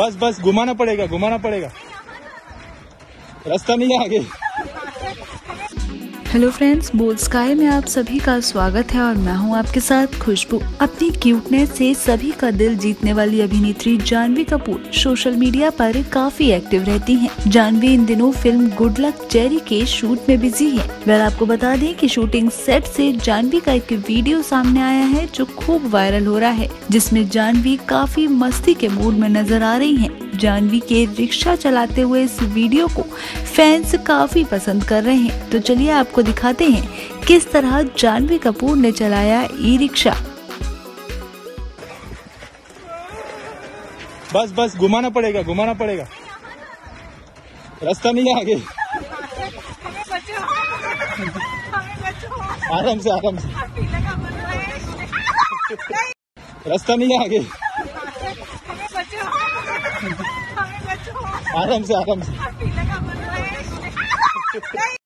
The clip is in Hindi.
बस बस घुमाना पड़ेगा, घुमाना पड़ेगा, रास्ता नहीं है आगे। हेलो फ्रेंड्स, बोल्ड स्काई में आप सभी का स्वागत है और मैं हूं आपके साथ खुशबू। अपनी क्यूटनेस से सभी का दिल जीतने वाली अभिनेत्री जान्हवी कपूर सोशल मीडिया पर काफी एक्टिव रहती हैं। जान्हवी इन दिनों फिल्म गुड लक जैरी के शूट में बिजी हैं। वेल आपको बता दें कि शूटिंग सेट से जान्हवी का एक वीडियो सामने आया है जो खूब वायरल हो रहा है, जिसमे जान्हवी काफी मस्ती के मूड में नजर आ रही है। जान्हवी के रिक्शा चलाते हुए इस वीडियो को फैंस काफी पसंद कर रहे हैं, तो चलिए आपको दिखाते हैं किस तरह जान्हवी कपूर ने चलाया ई रिक्शा। बस बस घुमाना पड़ेगा, घुमाना पड़ेगा, रास्ता नहीं है आगे। आराम से, आराम से, रास्ता नहीं है आगे। आराम से, आराम से।